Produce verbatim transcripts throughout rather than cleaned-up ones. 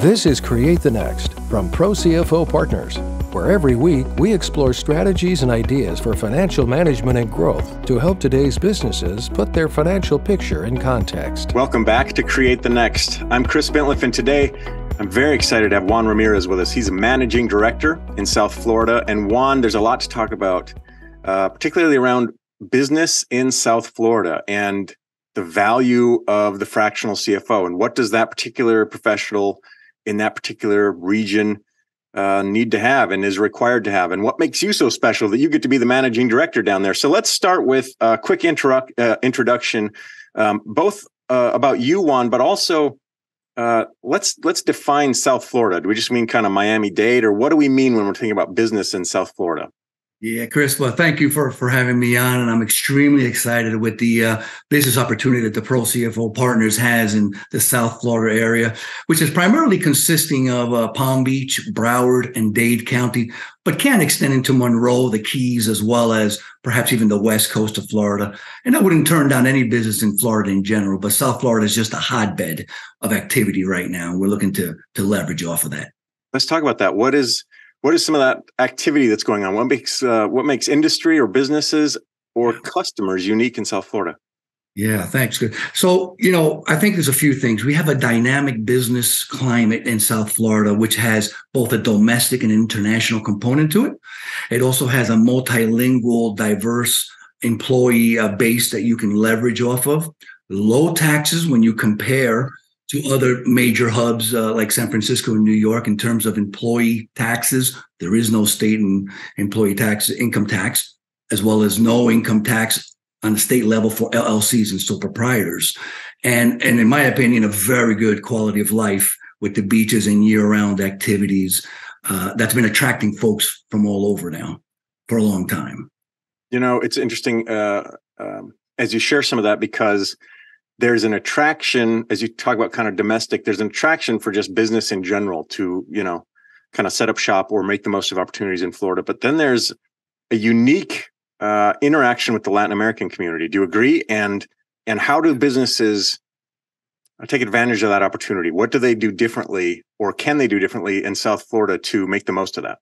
This is Create the Next from Pro C F O Partners, where every week we explore strategies and ideas for financial management and growth to help today's businesses put their financial picture in context. Welcome back to Create the Next. I'm Chris Bentley, and today I'm very excited to have Juan Ramirez with us. He's a managing director in South Florida. And Juan, there's a lot to talk about, uh, particularly around business in South Florida and the value of the fractional C F O, and what does that particular professional in that particular region uh, need to have and is required to have, and what makes you so special that you get to be the managing director down there. So let's start with a quick intro uh, introduction, um, both uh, about you, Juan, but also uh, let's let's define South Florida. Do we just mean kind of Miami-Dade, or what do we mean when we're thinking about business in South Florida? Yeah, Chris, well, thank you for, for having me on, and I'm extremely excited with the uh, business opportunity that the Pro C F O Partners has in the South Florida area, which is primarily consisting of uh, Palm Beach, Broward, and Dade County, but can extend into Monroe, the Keys, as well as perhaps even the west coast of Florida. And I wouldn't turn down any business in Florida in general, but South Florida is just a hotbed of activity right now. We're looking to to leverage off of that. Let's talk about that. What is What is some of that activity that's going on? What makes uh, what makes industry or businesses or customers unique in South Florida? Yeah, thanks. So, you know, I think there's a few things. We have a dynamic business climate in South Florida, which has both a domestic and international component to it. It also has a multilingual, diverse employee uh, base that you can leverage off of. Low taxes when you compare to other major hubs uh, like San Francisco and New York in terms of employee taxes. There is no state and employee tax, income tax, as well as no income tax on the state level for L L Cs and sole proprietors. And, and in my opinion, a very good quality of life with the beaches and year-round activities uh, that's been attracting folks from all over now for a long time. You know, it's interesting uh, um, as you share some of that, because there's an attraction, as you talk about kind of domestic, there's an attraction for just business in general to, you know, kind of set up shop or make the most of opportunities in Florida. But then there's a unique uh, interaction with the Latin American community. Do you agree? And and how do businesses take advantage of that opportunity? What do they do differently, or can they do differently in South Florida to make the most of that?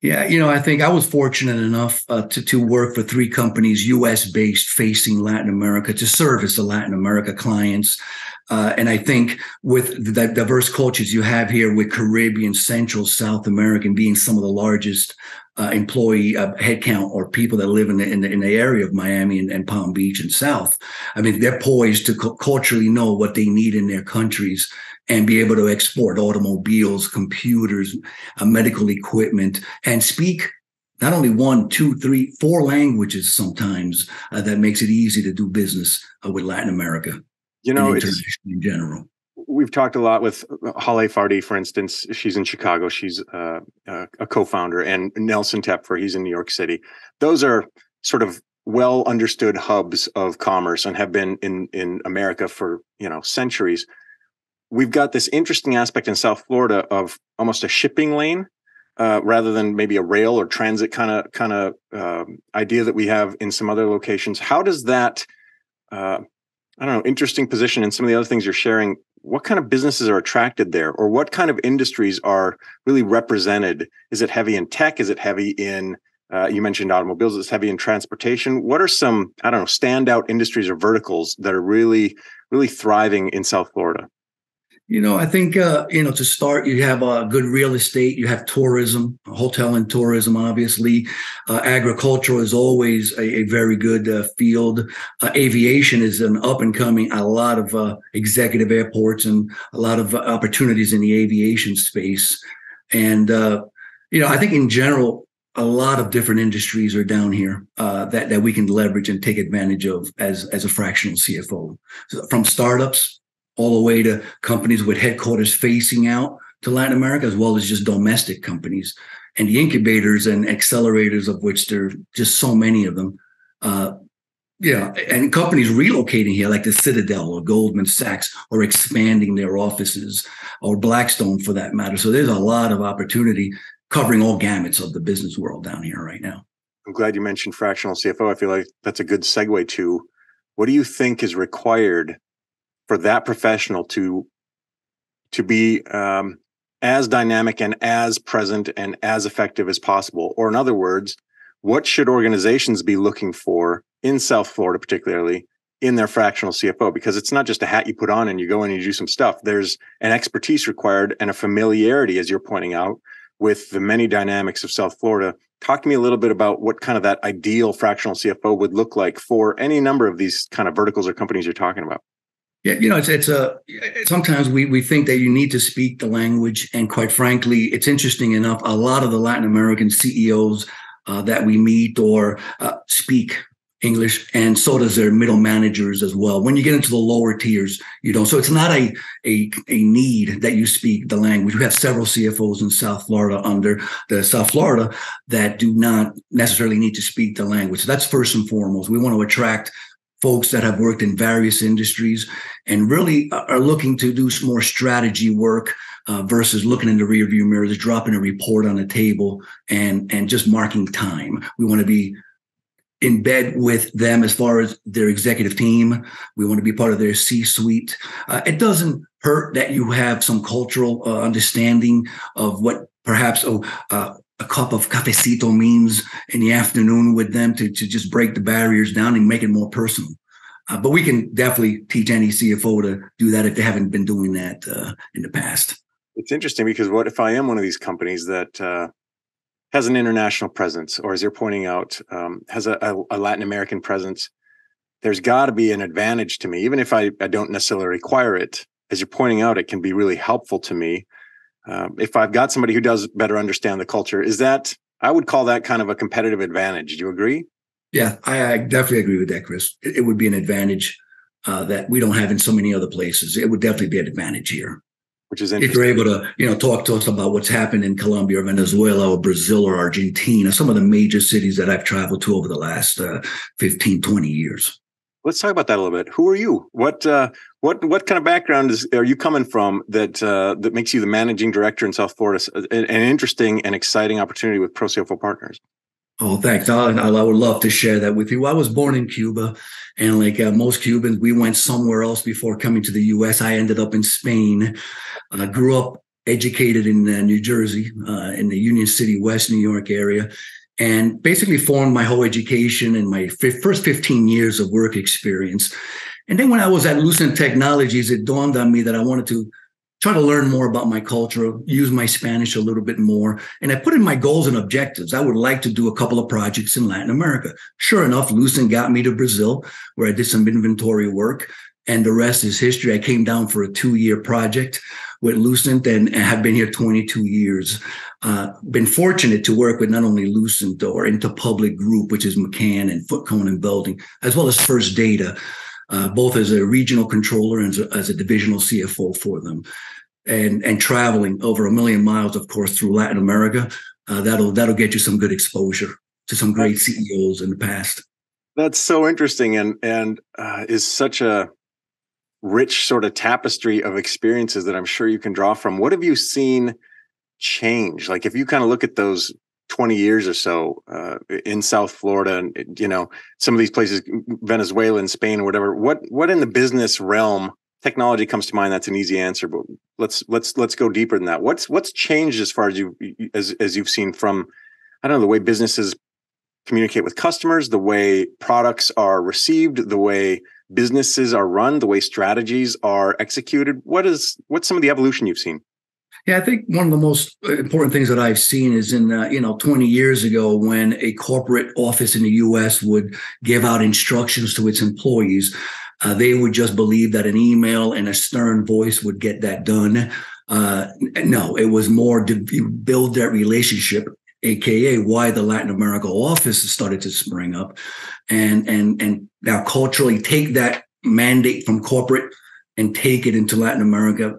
Yeah, you know, I think I was fortunate enough uh, to, to work for three companies, U S based, facing Latin America, to service the Latin America clients. Uh, and I think with the diverse cultures you have here, with Caribbean, Central, South American being some of the largest uh, employee uh, headcount or people that live in the, in the, in the area of Miami and, and Palm Beach and South, I mean, they're poised to co- culturally know what they need in their countries and be able to export automobiles, computers, uh, medical equipment, and speak not only one, two, three, four languages sometimes. Uh, that makes it easy to do business uh, with Latin America, you know, and international in general. We've talked a lot with Holly Fardy, for instance. She's in Chicago. She's uh, a co-founder. And Nelson Tepfer, he's in New York City. Those are sort of well-understood hubs of commerce and have been in, in America for, you know, centuries. We've got this interesting aspect in South Florida of almost a shipping lane, uh, rather than maybe a rail or transit kind of kind of uh, idea that we have in some other locations. How does that, uh, I don't know, interesting position and some of the other things you're sharing, what kind of businesses are attracted there, or what kind of industries are really represented? Is it heavy in tech? Is it heavy in, uh, you mentioned automobiles, it's heavy in transportation. What are some, I don't know, standout industries or verticals that are really, really thriving in South Florida? You know, I think, uh, you know, to start, you have uh, good real estate, you have tourism, hotel and tourism, obviously. Uh, agriculture is always a, a very good uh, field. Uh, aviation is an up and coming, a lot of uh, executive airports and a lot of uh, opportunities in the aviation space. And, uh, you know, I think in general, a lot of different industries are down here uh, that, that we can leverage and take advantage of as, as a fractional C F O, so from startups all the way to companies with headquarters facing out to Latin America, as well as just domestic companies. And the incubators and accelerators, of which there are just so many of them. Uh, yeah, and companies relocating here, like the Citadel or Goldman Sachs, or expanding their offices, or Blackstone for that matter. So there's a lot of opportunity covering all gamuts of the business world down here right now. I'm glad you mentioned fractional C F O. I feel like that's a good segue to, what do you think is required for that professional to to be um, as dynamic and as present and as effective as possible? Or in other words, what should organizations be looking for in South Florida, particularly in their fractional C F O? Because it's not just a hat you put on and you go in and you do some stuff. There's an expertise required and a familiarity, as you're pointing out, with the many dynamics of South Florida. Talk to me a little bit about what kind of that ideal fractional C F O would look like for any number of these kind of verticals or companies you're talking about. Yeah, you know, it's it's a sometimes we we think that you need to speak the language, and quite frankly, it's interesting enough. A lot of the Latin American C E Os uh, that we meet or uh, speak English, and so does their middle managers as well. When you get into the lower tiers, you don't. So it's not a a a need that you speak the language. We have several C F Os in South Florida under the South Florida that do not necessarily need to speak the language. So that's first and foremost. We want to attract folks that have worked in various industries and really are looking to do some more strategy work uh, versus looking in the rearview mirror, just dropping a report on the table and and just marking time. We want to be in bed with them as far as their executive team. We want to be part of their C-suite. Uh, it doesn't hurt that you have some cultural uh, understanding of what perhaps oh, uh, a cup of cafecito means in the afternoon with them to, to just break the barriers down and make it more personal. Uh, but we can definitely teach any C F O to do that if they haven't been doing that uh, in the past. It's interesting because what if I am one of these companies that uh, has an international presence, or as you're pointing out, um, has a, a, a Latin American presence? There's got to be an advantage to me, even if I, I don't necessarily require it. As you're pointing out, it can be really helpful to me. Um, if I've got somebody who does better understand the culture, is that, I would call that kind of a competitive advantage. Do you agree? Yeah, I, I definitely agree with that, Chris. It, it would be an advantage uh, that we don't have in so many other places. It would definitely be an advantage here. Which is interesting. If you're able to, you know, talk to us about what's happened in Colombia or Venezuela or Brazil or Argentina, some of the major cities that I've traveled to over the last uh, fifteen, twenty years. Let's talk about that a little bit. Who are you? What uh, what what kind of background is are you coming from that uh, that makes you the managing director in South Florida? An interesting and exciting opportunity with Pro C F O Partners. Oh, thanks. I, I would love to share that with you. I was born in Cuba, and like uh, most Cubans, we went somewhere else before coming to the U S. I ended up in Spain. I uh, grew up educated in uh, New Jersey, uh, in the Union City, West New York area, and basically formed my whole education and my f- first fifteen years of work experience. And then when I was at Lucent Technologies, it dawned on me that I wanted to try to learn more about my culture, use my Spanish a little bit more. And I put in my goals and objectives. I would like to do a couple of projects in Latin America. Sure enough, Lucent got me to Brazil, where I did some inventory work, and the rest is history. I came down for a two-year project with Lucent and, and have been here twenty-two years. Uh, been fortunate to work with not only Lucent or Interpublic Group, which is McCann and Footcone and Belding, as well as First Data, uh, both as a regional controller and as a, as a divisional C F O for them, and and traveling over a million miles, of course, through Latin America. Uh, that'll that'll get you some good exposure to some great C E Os in the past. That's so interesting, and and uh, is such a rich sort of tapestry of experiences that I'm sure you can draw from. What have you seen change? Like if you kind of look at those twenty years or so uh, in South Florida and, you know, some of these places, Venezuela and Spain or whatever, what, what in the business realm, technology comes to mind. That's an easy answer, but let's, let's, let's go deeper than that. What's, what's changed as far as you, as, as you've seen from, I don't know, the way businesses communicate with customers, the way products are received, the way businesses are run, the way strategies are executed. What is, what's some of the evolution you've seen? Yeah, I think one of the most important things that I've seen is in, uh, you know, twenty years ago when a corporate office in the U S would give out instructions to its employees, uh, they would just believe that an email and a stern voice would get that done. Uh, no, it was more to build that relationship, A K A why the Latin America office started to spring up and, and, and now culturally take that mandate from corporate and take it into Latin America,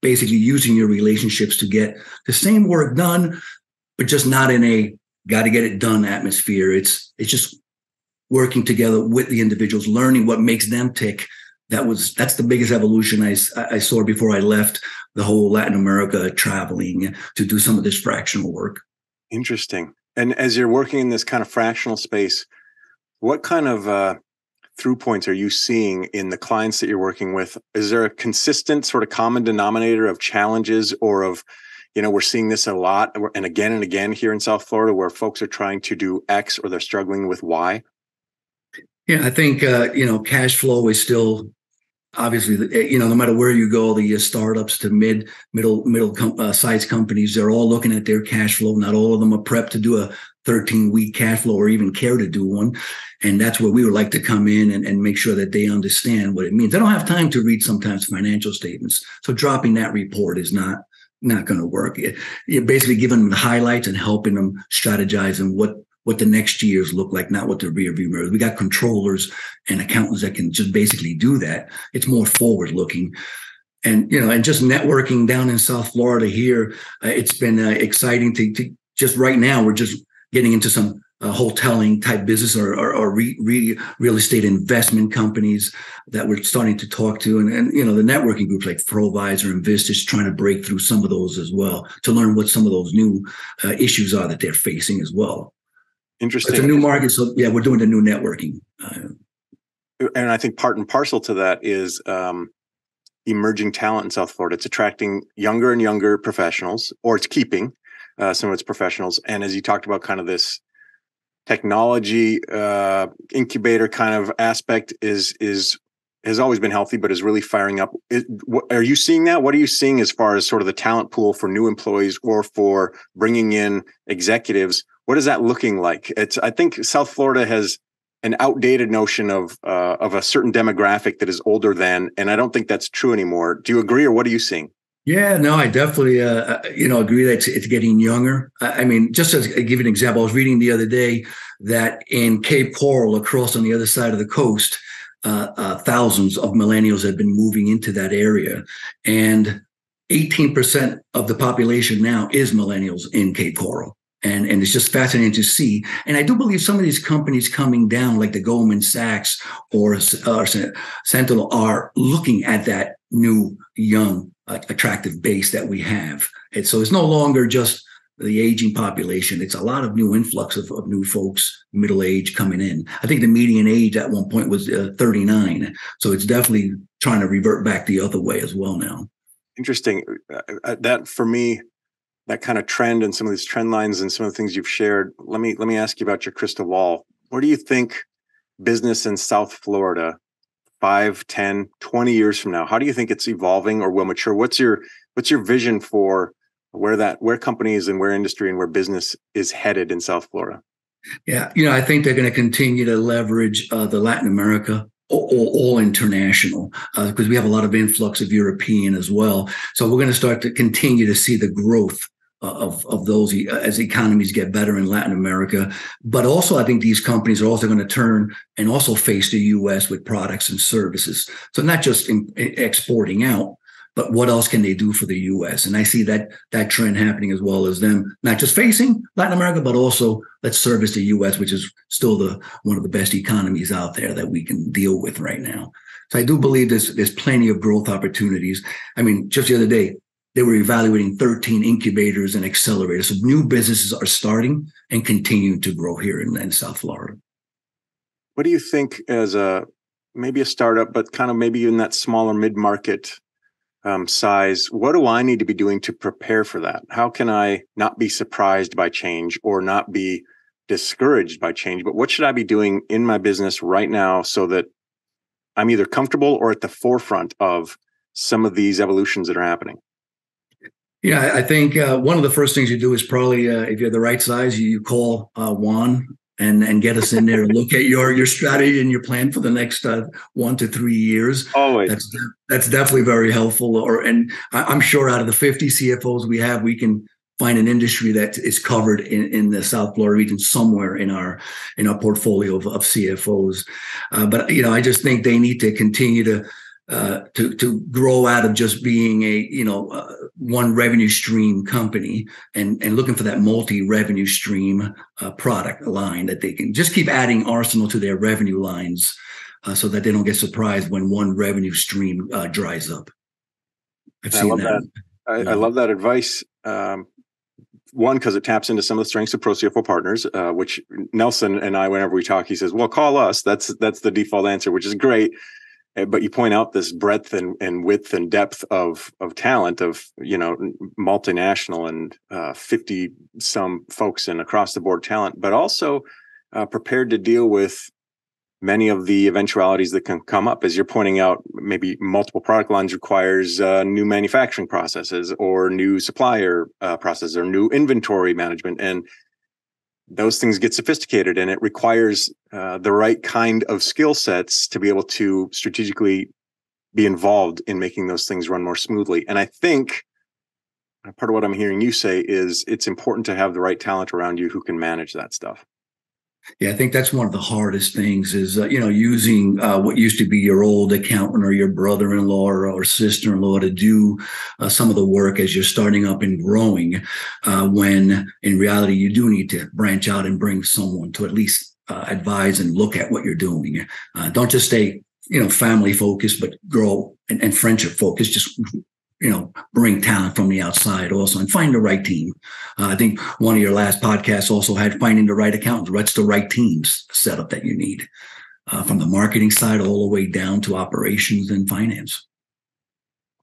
basically using your relationships to get the same work done, but just not in a got to get it done atmosphere. It's it's just working together with the individuals, learning what makes them tick. That was that's the biggest evolution I, I saw before I left the whole Latin America traveling to do some of this fractional work. Interesting. And as you're working in this kind of fractional space, what kind of uh, through points are you seeing in the clients that you're working with? Is there a consistent sort of common denominator of challenges or of, you know, we're seeing this a lot and again and again here in South Florida where folks are trying to do X or they're struggling with Y? Yeah, I think, uh, you know, cash flow is still obviously, you know, no matter where you go, the uh, startups to mid, middle, middle com- uh, size companies, they're all looking at their cash flow. Not all of them are prepped to do a thirteen week cash flow or even care to do one. And that's where we would like to come in and, and make sure that they understand what it means. They don't have time to read sometimes financial statements. So dropping that report is not, not going to work. It, you're basically giving them the highlights and helping them strategize and what what the next years look like, not what the rear view mirrors. We got controllers and accountants that can just basically do that. It's more forward looking, and you know, and just networking down in South Florida here. Uh, it's been uh, exciting to, to just right now. We're just getting into some uh, hoteling type business or, or, or re, re, real estate investment companies that we're starting to talk to, and, and you know, the networking groups like Provisor and Vistage trying to break through some of those as well to learn what some of those new uh, issues are that they're facing as well. Interesting. It's a new market. So yeah, we're doing the new networking. Uh, and I think part and parcel to that is um, emerging talent in South Florida. It's attracting younger and younger professionals, or it's keeping uh, some of its professionals. And as you talked about kind of this technology uh, incubator kind of aspect is, is has always been healthy, but is really firing up. It, what, are you seeing that? What are you seeing as far as sort of the talent pool for new employees or for bringing in executives? What is that looking like? It's, I think South Florida has an outdated notion of uh, of a certain demographic that is older than, and I don't think that's true anymore. Do you agree, or what are you seeing? Yeah, no, I definitely uh, you know agree that it's, it's getting younger. I mean, just to give you an example, I was reading the other day that in Cape Coral, across on the other side of the coast, uh, uh, thousands of millennials have been moving into that area, and eighteen percent of the population now is millennials in Cape Coral. And and it's just fascinating to see. And I do believe some of these companies coming down, like the Goldman Sachs or, or Sentinel, are looking at that new, young, uh, attractive base that we have. And so it's no longer just the aging population. It's a lot of new influx of, of new folks, middle age coming in. I think the median age at one point was uh, thirty-nine. So it's definitely trying to revert back the other way as well now. Interesting. Uh, that for me... that kind of trend and some of these trend lines and some of the things you've shared. Let me let me ask you about your crystal ball. Where do you think business in South Florida five, ten, twenty years from now? How do you think it's evolving or will mature? What's your what's your vision for where that where companies and where industry and where business is headed in South Florida? Yeah, you know, I think they're going to continue to leverage uh, the Latin America. All, all international, because uh, we have a lot of influx of European as well. So we're going to start to continue to see the growth of, of those e- as economies get better in Latin America. But also, I think these companies are also going to turn and also face the U S with products and services. So not just in, in exporting out, but what else can they do for the U S? And I see that that trend happening as well as them, not just facing Latin America, but also let's service the U S, which is still the one of the best economies out there that we can deal with right now. So I do believe there's, there's plenty of growth opportunities. I mean, just the other day, they were evaluating thirteen incubators and accelerators. So new businesses are starting and continuing to grow here in, in South Florida. What do you think as a maybe a startup, but kind of maybe in that smaller mid-market Um, size, what do I need to be doing to prepare for that? How can I not be surprised by change or not be discouraged by change? But what should I be doing in my business right now so that I'm either comfortable or at the forefront of some of these evolutions that are happening? Yeah, I think uh, one of the first things you do is probably uh, if you're the right size, you call uh, Juan and and get us in there and look at your your strategy and your plan for the next uh, one to three years. Always. That's, that's definitely very helpful. Or and I'm sure out of the fifty C F Os we have, we can find an industry that is covered in, in the South Florida region somewhere in our in our portfolio of, of C F Os. Uh, but you know, I just think they need to continue to uh, to to grow out of just being a you know uh, one revenue stream company and and looking for that multi revenue stream uh, product line that they can just keep adding arsenal to their revenue lines uh, so that they don't get surprised when one revenue stream uh, dries up. I've seen I love that. that. I, yeah. I love that advice. Um, One, because it taps into some of the strengths of Pro C F O Partners, uh, which Nelson and I, whenever we talk, he says, well, call us. That's that's the default answer, which is great. But you point out this breadth and, and width and depth of of talent of, you know, multinational and uh, fifty some folks and across the board talent, but also uh, prepared to deal with many of the eventualities that can come up. As you're pointing out, maybe multiple product lines requires uh, new manufacturing processes or new supplier uh, processes or new inventory management. And those things get sophisticated, and it requires uh, the right kind of skill sets to be able to strategically be involved in making those things run more smoothly. And I think part of what I'm hearing you say is it's important to have the right talent around you who can manage that stuff. Yeah, I think that's one of the hardest things is, uh, you know, using uh, what used to be your old accountant or your brother-in-law or, or sister-in-law to do uh, some of the work as you're starting up and growing, uh, when in reality you do need to branch out and bring someone to at least uh, advise and look at what you're doing. Uh, don't just stay, you know, family-focused, but grow and, and friendship-focused. Just, you know, bring talent from the outside also and find the right team. Uh, I think one of your last podcasts also had finding the right accountants. What's the right teams setup that you need, uh, from the marketing side all the way down to operations and finance.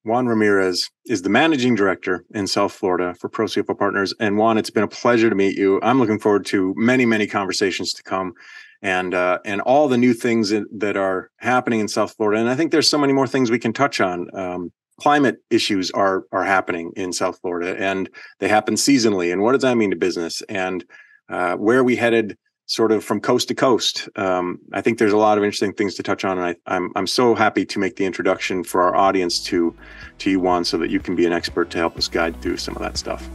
Juan Ramirez is the managing director in South Florida for Pro C F O Partners. And Juan, it's been a pleasure to meet you. I'm looking forward to many, many conversations to come, and uh, and all the new things that are happening in South Florida. And I think there's so many more things we can touch on. Um, Climate issues are are happening in South Florida, and they happen seasonally. And what does that mean to business? And uh, where are we headed, sort of from coast to coast? Um, I think there's a lot of interesting things to touch on, and I, I'm I'm so happy to make the introduction for our audience to to you, Juan, so that you can be an expert to help us guide through some of that stuff.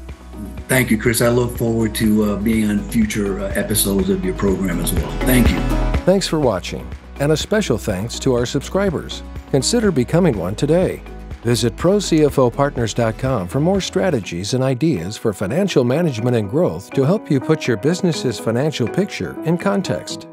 Thank you, Chris. I look forward to uh, being on future uh, episodes of your program as well. Thank you. Thanks for watching, and a special thanks to our subscribers. Consider becoming one today. Visit pro C F O partners dot com for more strategies and ideas for financial management and growth to help you put your business's financial picture in context.